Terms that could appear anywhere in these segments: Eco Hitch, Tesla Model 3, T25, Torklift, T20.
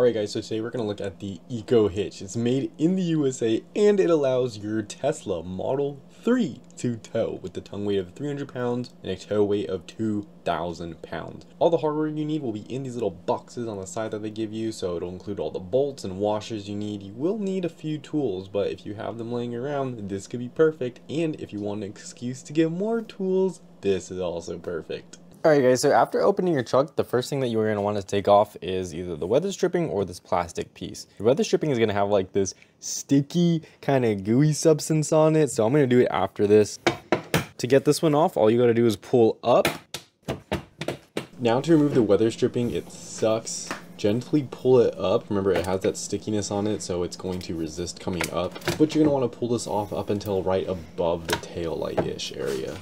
Alright guys, so today we're going to look at the Eco Hitch. It's made in the USA and it allows your Tesla Model 3 to tow with a tongue weight of 300 pounds and a tow weight of 2,000 pounds. All the hardware you need will be in these little boxes on the side that they give you, so it'll include all the bolts and washers you need. You will need a few tools, but if you have them laying around, this could be perfect. And if you want an excuse to get more tools, this is also perfect. Alright guys, so after opening your truck, the first thing that you're going to want to take off is either the weather stripping or this plastic piece. The weather stripping is going to have like this sticky kind of gooey substance on it, so I'm going to do it after this. To get this one off, all you got to do is pull up. Now to remove the weather stripping, it sucks. Gently pull it up. Remember, it has that stickiness on it, so it's going to resist coming up. But you're going to want to pull this off up until right above the tail light-ish area.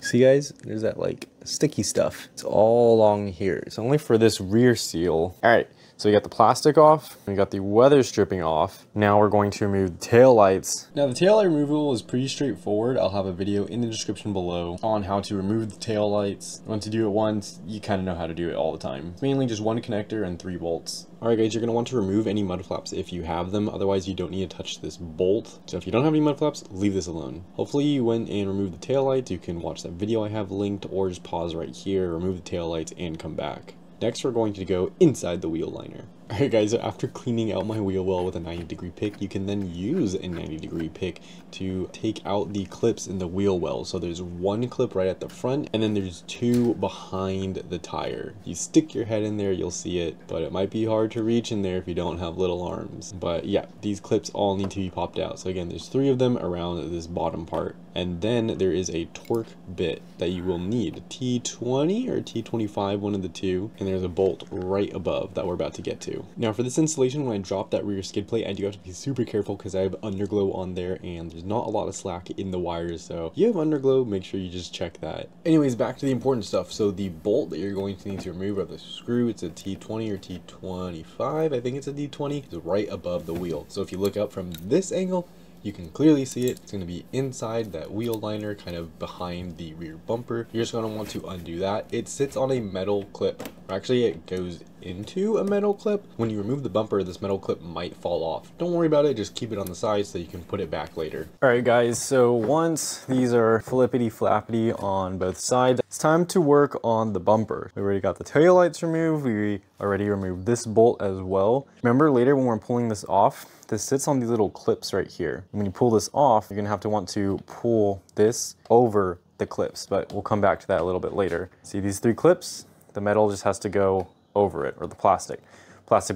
See guys, there's that like sticky stuff. It's all along here. It's only for this rear seal. All right, so we got the plastic off, we got the weather stripping off. Now we're going to remove the tail lights. Now the tail light removal is pretty straightforward. I'll have a video in the description below on how to remove the tail lights. Once you do it once, you kind of know how to do it all the time. It's mainly just one connector and three bolts. Alright guys, you're going to want to remove any mud flaps if you have them, otherwise you don't need to touch this bolt. So if you don't have any mud flaps, leave this alone. Hopefully you went and removed the taillights. You can watch that video I have linked or just pause right here, remove the taillights, and come back. Next we're going to go inside the wheel liner. Alright guys, so after cleaning out my wheel well with a 90-degree pick, you can then use a 90-degree pick to take out the clips in the wheel well. So there's one clip right at the front, and then there's two behind the tire. You stick your head in there, you'll see it, but it might be hard to reach in there if you don't have little arms. But yeah, these clips all need to be popped out. So again, there's three of them around this bottom part. And then there is a torque bit that you will need, T20 or T25, one of the two, and there's a bolt right above that we're about to get to. Now for this installation, when I drop that rear skid plate, I do have to be super careful because I have underglow on there and there's not a lot of slack in the wires, so if you have underglow, make sure you just check that. Anyways, back to the important stuff. So the bolt that you're going to need to remove are the screw. It's a T20 or T25, I think it's a D20, it's right above the wheel. So if you look up from this angle, you can clearly see it. It's going to be inside that wheel liner, kind of behind the rear bumper. You're just going to want to undo that. It sits on a metal clip. Actually, it goes into a metal clip. When you remove the bumper, this metal clip might fall off. Don't worry about it, just keep it on the side so you can put it back later. All right guys, so once these are flippity flappity on both sides, it's time to work on the bumper. We already got the taillights removed, we already removed this bolt as well. Remember later when we're pulling this off, this sits on these little clips right here. When you pull this off, you're gonna have to want to pull this over the clips, but we'll come back to that a little bit later. See these three clips? The metal just has to go over it, or the plastic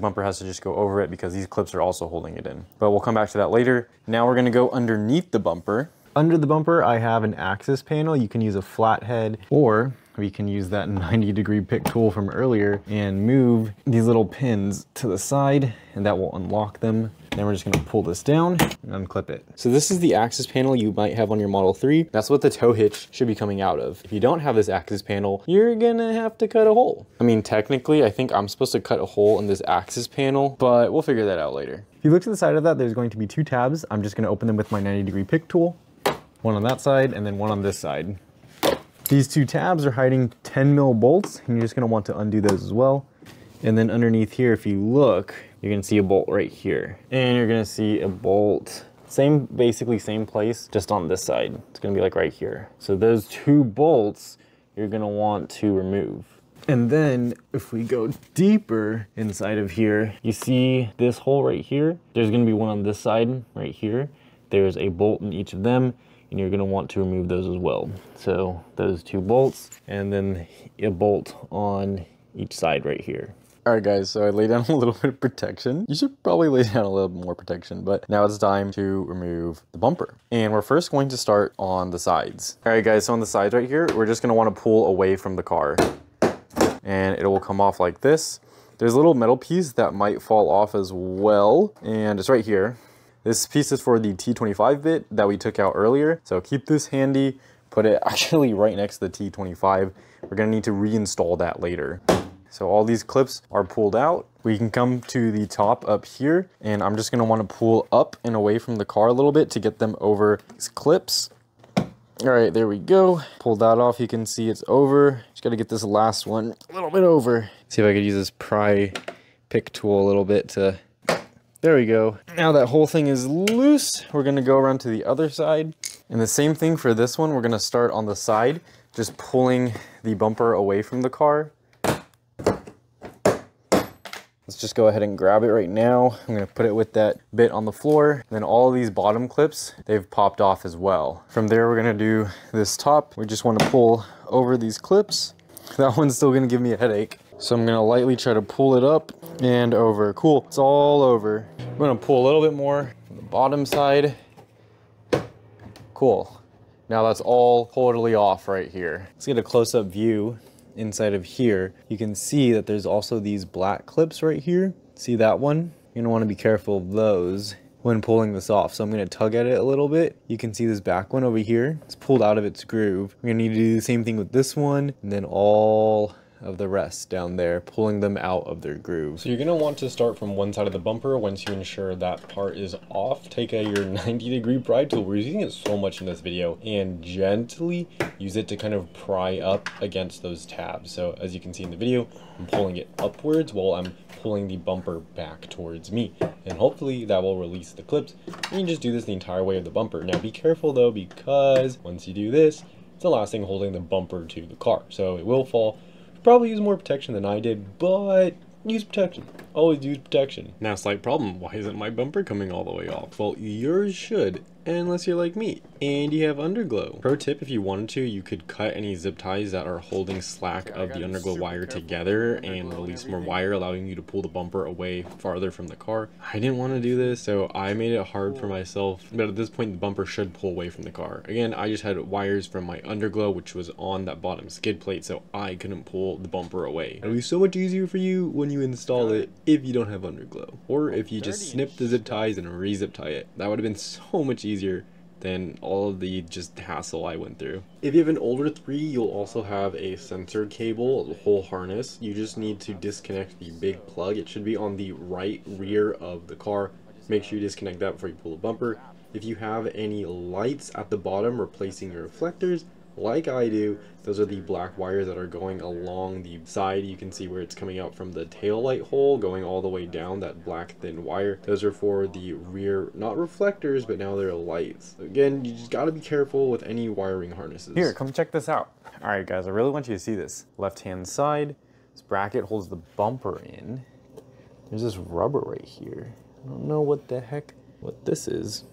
bumper has to just go over it because these clips are also holding it in, but we'll come back to that later. Now we're going to go underneath the bumper. Under the bumper I have an axis panel. You can use a flathead, or we can use that 90-degree pick tool from earlier and move these little pins to the side, and that will unlock them. Then we're just going to pull this down and unclip it. So this is the axis panel you might have on your Model 3. That's what the tow hitch should be coming out of. If you don't have this axis panel, you're going to have to cut a hole. I mean, technically, I think I'm supposed to cut a hole in this axis panel, but we'll figure that out later. If you look to the side of that, there's going to be two tabs. I'm just going to open them with my 90-degree pick tool. One on that side and then one on this side. These two tabs are hiding 10mm bolts, and you're just going to want to undo those as well. And then underneath here, if you look, you're gonna see a bolt right here. And you're gonna see a bolt, basically same place, just on this side. It's gonna be like right here. So those two bolts, you're gonna want to remove. And then if we go deeper inside of here, you see this hole right here. There's gonna be one on this side right here. There's a bolt in each of them, and you're gonna want to remove those as well. So those two bolts, and then a bolt on each side right here. All right guys, so I laid down a little bit of protection. You should probably lay down a little bit more protection, but now it's time to remove the bumper. And we're first going to start on the sides. All right guys, so on the sides right here, we're just gonna wanna pull away from the car and it will come off like this. There's a little metal piece that might fall off as well. And it's right here. This piece is for the T25 bit that we took out earlier. So keep this handy, put it actually right next to the T25. We're gonna need to reinstall that later. So all these clips are pulled out. We can come to the top up here, and I'm just gonna wanna pull up and away from the car a little bit to get them over these clips. All right, there we go. Pull that off, you can see it's over. Just Just gotta get this last one a little bit over. See if I could use this pry pick tool a little bit to, there we go. Now that whole thing is loose, we're gonna go around to the other side. And the same thing for this one, we're gonna start on the side, just pulling the bumper away from the car. Let's just go ahead and grab it right now. I'm gonna put it with that bit on the floor. And then all these bottom clips, they've popped off as well. From there, we're gonna do this top. We just wanna pull over these clips. That one's still gonna give me a headache. So I'm gonna lightly try to pull it up and over. Cool, it's all over. I'm gonna pull a little bit more from the bottom side. Cool. Now that's all totally off right here. Let's get a close-up view inside of here. You can see that there's also these black clips right here. See that one? You're gonna wanna be careful of those when pulling this off. So I'm gonna tug at it a little bit. You can see this back one over here. It's pulled out of its groove. We're gonna need to do the same thing with this one and then all of the rest down there, pulling them out of their groove. So you're gonna want to start from one side of the bumper once you ensure that part is off. Take your 90-degree pry tool, we're using it so much in this video, and gently use it to kind of pry up against those tabs. So as you can see in the video, I'm pulling it upwards while I'm pulling the bumper back towards me. And hopefully that will release the clips. You can just do this the entire way of the bumper. Now be careful though, because once you do this, it's the last thing holding the bumper to the car. So it will fall. Probably use more protection than I did, but use protection. Always use protection. Now, slight problem. Why isn't my bumper coming all the way off? Well, yours should, unless you're like me and you have underglow. Pro tip, if you wanted to, you could cut any zip ties that are holding slack of the underglow wire together and release more wire, allowing you to pull the bumper away farther from the car. I didn't want to do this, so I made it hard for myself, but at this point the bumper should pull away from the car. Again, I just had wires from my underglow, which was on that bottom skid plate, so I couldn't pull the bumper away. It'll be so much easier for you when you install it if you don't have underglow, or if you just snip the zip ties and re-zip tie it. That would have been so much easier than all of the just hassle I went through. If you have an older 3, you'll also have a sensor cable, the whole harness. You just need to disconnect the big plug. It should be on the right rear of the car. Make sure you disconnect that before you pull the bumper. If you have any lights at the bottom replacing your reflectors, like I do, those are the black wires that are going along the side. You can see where it's coming out from the tail light hole, going all the way down that black thin wire. Those are for the rear, not reflectors, but now they're lights. Again, you just gotta be careful with any wiring harnesses. Here, come check this out. All right, guys, I really want you to see this. Left-hand side, this bracket holds the bumper in. There's this rubber right here. I don't know what the heck, what this is.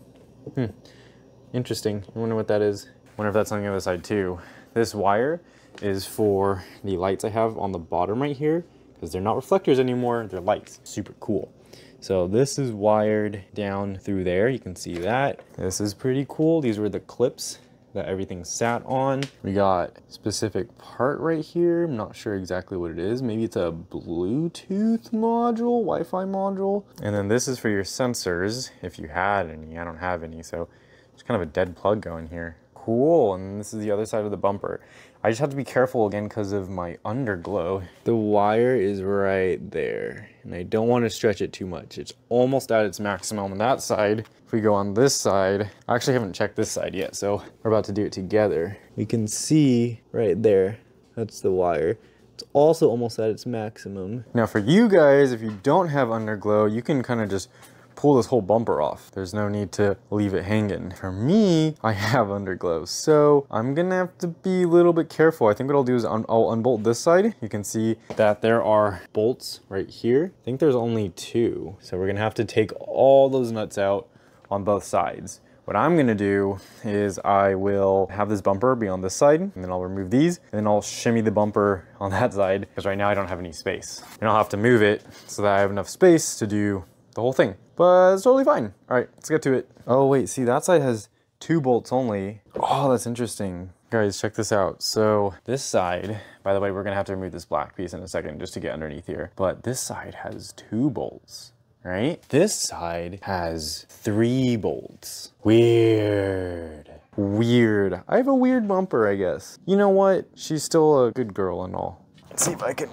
Interesting, I wonder what that is. I wonder if that's on the other side too. This wire is for the lights I have on the bottom right here, because they're not reflectors anymore, they're lights. Super cool. So this is wired down through there. You can see that. This is pretty cool. These were the clips that everything sat on. We got a specific part right here. I'm not sure exactly what it is. Maybe it's a Bluetooth module, Wi-Fi module. And then this is for your sensors, if you had any. I don't have any, so it's kind of a dead plug going here. Cool, and this is the other side of the bumper. I just have to be careful again because of my underglow. The wire is right there, and I don't want to stretch it too much. It's almost at its maximum on that side. If we go on this side, I actually haven't checked this side yet, so we're about to do it together. You can see right there, that's the wire. It's also almost at its maximum. Now for you guys, if you don't have underglow, you can kind of just pull this whole bumper off. There's no need to leave it hanging. For me, I have underglow, so I'm gonna have to be a little bit careful. I think what I'll do is I'll unbolt this side. You can see that there are bolts right here. I think there's only 2. So we're gonna have to take all those nuts out on both sides. What I'm gonna do is I will have this bumper be on this side, and then I'll remove these, and then I'll shimmy the bumper on that side, because right now I don't have any space. And I'll have to move it so that I have enough space to do the whole thing. But it's totally fine. All right, let's get to it. Oh wait, see that side has 2 bolts only. Oh, that's interesting. Guys, check this out. So this side, by the way, we're gonna have to remove this black piece in a second just to get underneath here. But this side has 2 bolts, right? This side has 3 bolts. Weird. Weird. I have a weird bumper, I guess. You know what? She's still a good girl and all. Let's see if I can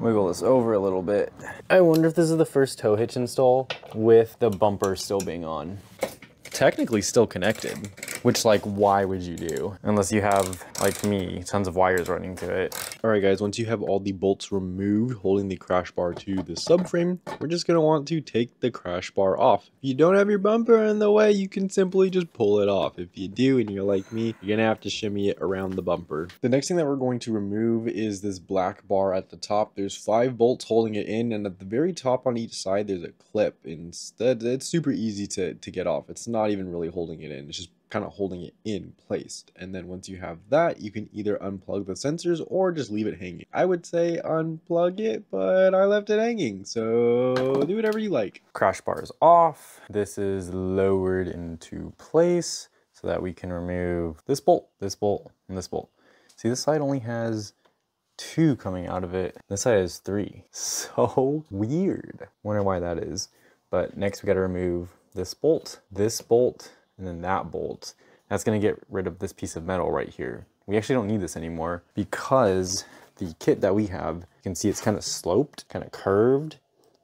wiggle this over a little bit. I wonder if this is the first tow hitch install with the bumper still being on. Technically still connected. which like, why would you do? Unless you have, like me, tons of wires running to it. All right guys, once you have all the bolts removed holding the crash bar to the subframe, we're just gonna want to take the crash bar off. If you don't have your bumper in the way, you can simply just pull it off. If you do and you're like me, you're gonna have to shimmy it around the bumper. The next thing that we're going to remove is this black bar at the top. There's 5 bolts holding it in, and at the very top on each side there's a clip. Instead, it's super easy to get off. It's not even really holding it in, it's just kind of holding it in place. And then once you have that, you can either unplug the sensors or just leave it hanging. I would say unplug it, but I left it hanging, so do whatever you like. Crash bar is off. This is lowered into place so that we can remove this bolt, and this bolt. See, this side only has 2 coming out of it. This side has 3. So weird. Wonder why that is. But next we gotta remove this bolt, and then that bolt. That's gonna get rid of this piece of metal right here. We actually don't need this anymore because the kit that we have, you can see it's kind of sloped, kind of curved,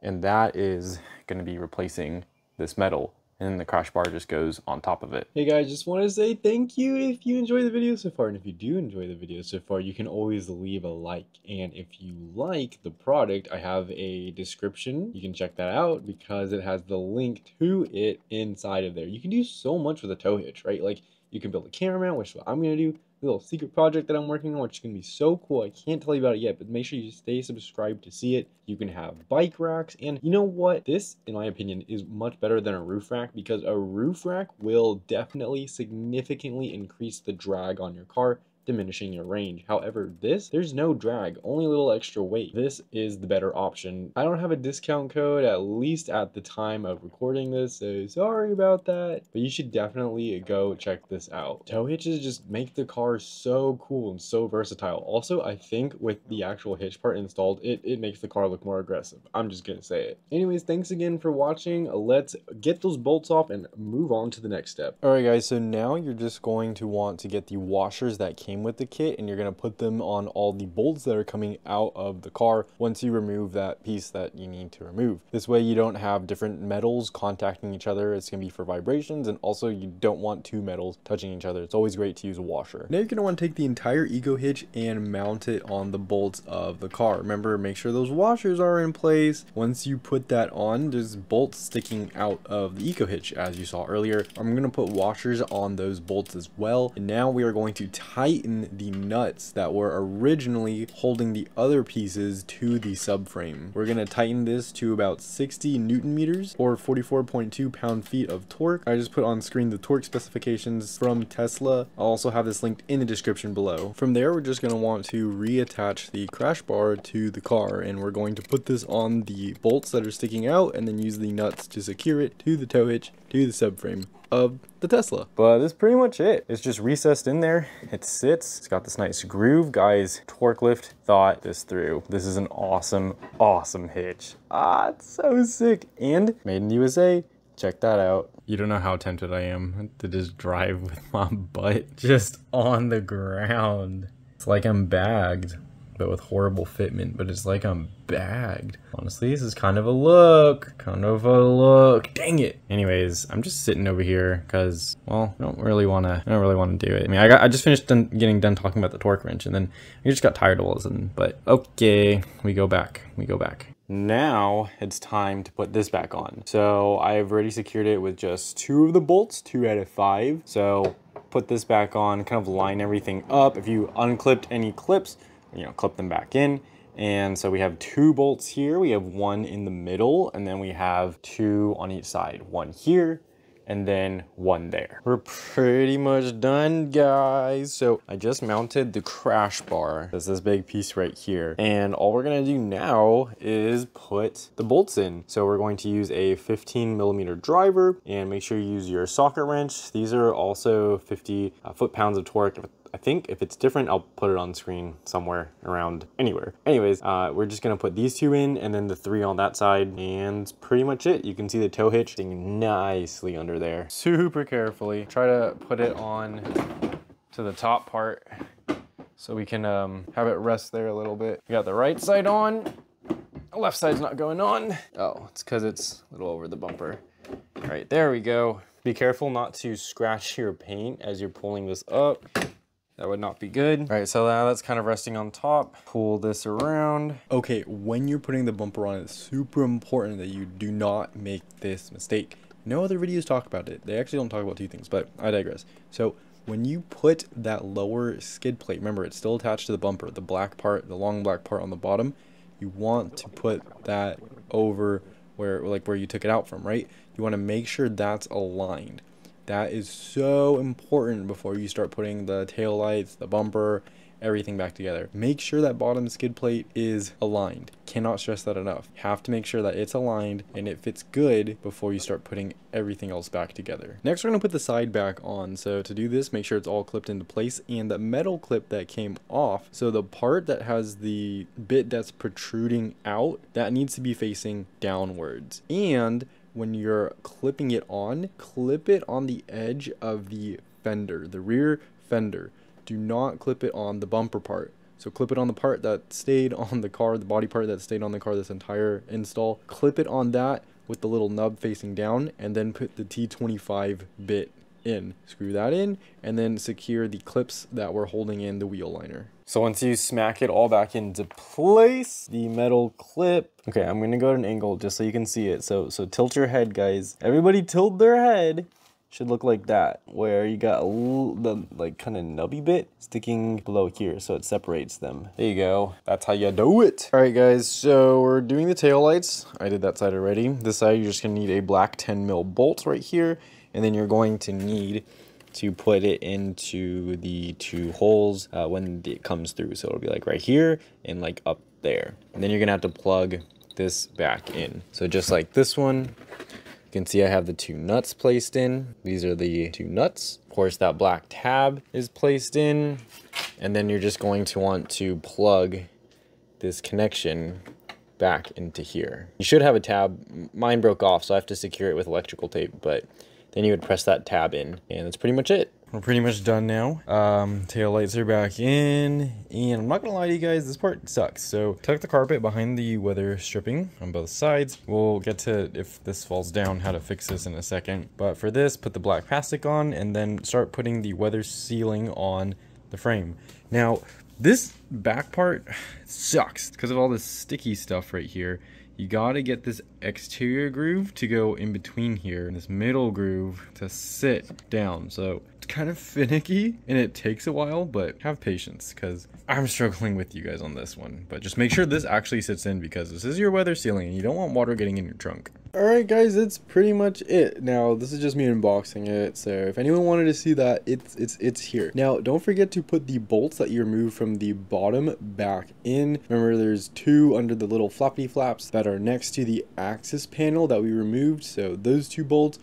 and that is gonna be replacing this metal. And then the crash bar just goes on top of it. Hey guys, just want to say thank you if you enjoyed the video so far. And if you do enjoy the video so far, you can always leave a like. And if you like the product, I have a description. You can check that out because it has the link to it inside of there. You can do so much with a tow hitch, right? Like you can build a camera mount, which is what I'm going to do. A little secret project that I'm working on, which is going to be so cool. I can't tell you about it yet, but make sure you stay subscribed to see it. You can have bike racks, and you know what? This, in my opinion, is much better than a roof rack because a roof rack will definitely significantly increase the drag on your car, diminishing your range. However, this, there's no drag, only a little extra weight. This is the better option. I don't have a discount code, at least at the time of recording this, so sorry about that, but you should definitely go check this out. Tow hitches just make the car so cool and so versatile. Also, I think with the actual hitch part installed, it makes the car look more aggressive. I'm just gonna say it. Anyways, thanks again for watching. Let's get those bolts off and move on to the next step. All right guys, so now you're just going to want to get the washers that came with the kit, and you're going to put them on all the bolts that are coming out of the car once you remove that piece that you need to remove. This way you don't have different metals contacting each other. It's going to be for vibrations, and also you don't want 2 metals touching each other. It's always great to use a washer. Now you're going to want to take the entire Eco Hitch and mount it on the bolts of the car. Remember, make sure those washers are in place. Once you put that on, there's bolts sticking out of the Eco Hitch as you saw earlier. I'm going to put washers on those bolts as well, and now we are going to tighten the nuts that were originally holding the other pieces to the subframe. We're going to tighten this to about 60 Newton meters or 44.2 pound-feet of torque. I just put on screen the torque specifications from Tesla. I'll also have this linked in the description below. From there, we're just going to want to reattach the crash bar to the car, and we're going to put this on the bolts that are sticking out and then use the nuts to secure it to the tow hitch to the subframe of the Tesla. But that's pretty much it. It's just recessed in there. It sits. It's got this nice groove. Guys, Torklift thought this through. This is an awesome, awesome hitch. Ah, it's so sick. And made in the USA. Check that out. You don't know how tempted I am to just drive with my butt just on the ground. It's like I'm bagged, but with horrible fitment, but it's like I'm bagged. Honestly, this is kind of a look, dang it. Anyways, I'm just sitting over here because, well, I don't really want to do it. I mean, I just finished getting done talking about the torque wrench, and then I just got tired of all of a sudden, but okay, we go back. Now it's time to put this back on. So I've already secured it with just 2 of the bolts, 2 out of 5. So put this back on, kind of line everything up. If you unclipped any clips, you know, clip them back in. And so we have 2 bolts here. We have 1 in the middle, and then we have 2 on each side, 1 here and then 1 there. We're pretty much done, guys. So I just mounted the crash bar. That's this big piece right here. And all we're gonna do now is put the bolts in. So we're going to use a 15mm driver, and make sure you use your socket wrench. These are also 50 foot-pounds of torque. I think if it's different, I'll put it on screen somewhere around anywhere. Anyways, we're just gonna put these 2 in and then the 3 on that side, and that's pretty much it. You can see the tow hitch sitting nicely under there. Super carefully. Try to put it on to the top part so we can have it rest there a little bit. We got the right side on. The left side's not going on. Oh, it's because it's a little over the bumper. All right, there we go. Be careful not to scratch your paint as you're pulling this up. That would not be good. All right, so now that's kind of resting on top. Pull this around. Okay, when you're putting the bumper on, it's super important that you do not make this mistake. No other videos talk about it. They actually don't talk about two things, but I digress. So when you put that lower skid plate, remember it's still attached to the bumper, the black part, the long black part on the bottom, you want to put that over where you took it out from, right? You want to make sure that's aligned. That is so important before you start putting the tail lights, the bumper, everything back together. Make sure that bottom skid plate is aligned. Cannot stress that enough. Have to make sure that it's aligned and it fits good before you start putting everything else back together. Next, we're gonna put the side back on. So to do this, make sure it's all clipped into place and the metal clip that came off. So the part that has the bit that's protruding out, that needs to be facing downwards. And when you're clipping it on, clip it on the edge of the fender, the rear fender. Do not clip it on the bumper part. So clip it on the part that stayed on the car, the body part that stayed on the car this entire install. Clip it on that with the little nub facing down and then put the T25 bit in. Screw that in and then secure the clips that were holding in the wheel liner. So once you smack it all back into place, the metal clip. Okay, I'm gonna go at an angle just so you can see it. So tilt your head, guys. Everybody tilt their head. Should look like that, where you got the like kind of nubby bit sticking below here, so it separates them. There you go. That's how you do it. All right, guys, so we're doing the taillights. I did that side already. This side, you're just gonna need a black 10 mil bolt right here, and then you're going to need to put it into the two holes when it comes through. So it'll be like right here and like up there. And then you're gonna have to plug this back in. So just like this one, you can see I have the two nuts placed in. These are the two nuts. Of course, that black tab is placed in. And then you're just going to want to plug this connection back into here. You should have a tab. Mine broke off, so I have to secure it with electrical tape, but then you would press that tab in, and that's pretty much it. We're pretty much done now. Tail lights are back in, and I'm not gonna lie to you guys, this part sucks. So tuck the carpet behind the weather stripping on both sides. We'll get to, if this falls down, how to fix this in a second. But for this, put the black plastic on and then start putting the weather sealing on the frame. Now, this back part sucks because of all this sticky stuff right here. You gotta get this exterior groove to go in between here and this middle groove to sit down. So it's kind of finicky and it takes a while, but have patience because I'm struggling with you guys on this one. But just make sure this actually sits in because this is your weather sealing and you don't want water getting in your trunk. Alright guys, that's pretty much it. Now this is just me unboxing it, so if anyone wanted to see that, it's here. Now don't forget to put the bolts that you removed from the bottom back in. Remember there's two under the little floppy flaps that are next to the axis panel that we removed. So those two bolts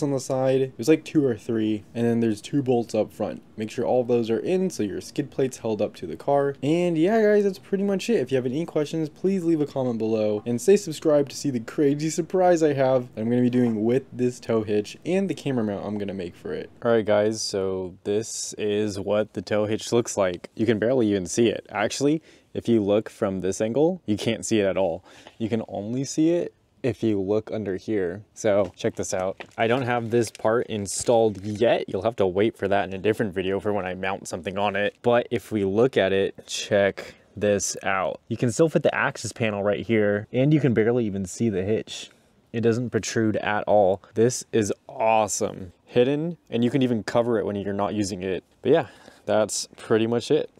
on the side, there's like two or three, and then there's two bolts up front. Make sure all of those are in so your skid plate's held up to the car. And yeah guys, that's pretty much it. If you have any questions, please leave a comment below and stay subscribed to see the crazy surprise I have that I'm going to be doing with this tow hitch and the camera mount I'm going to make for it. Alright guys, so this is what the tow hitch looks like. You can barely even see it. Actually, if you look from this angle, you can't see it at all. You can only see it if you look under here. So check this out. I don't have this part installed yet. You'll have to wait for that in a different video for when I mount something on it. But if we look at it, check this out. You can still fit the axis panel right here, and you can barely even see the hitch. It doesn't protrude at all. This is awesome. Hidden, and you can even cover it when you're not using it. But yeah, that's pretty much it.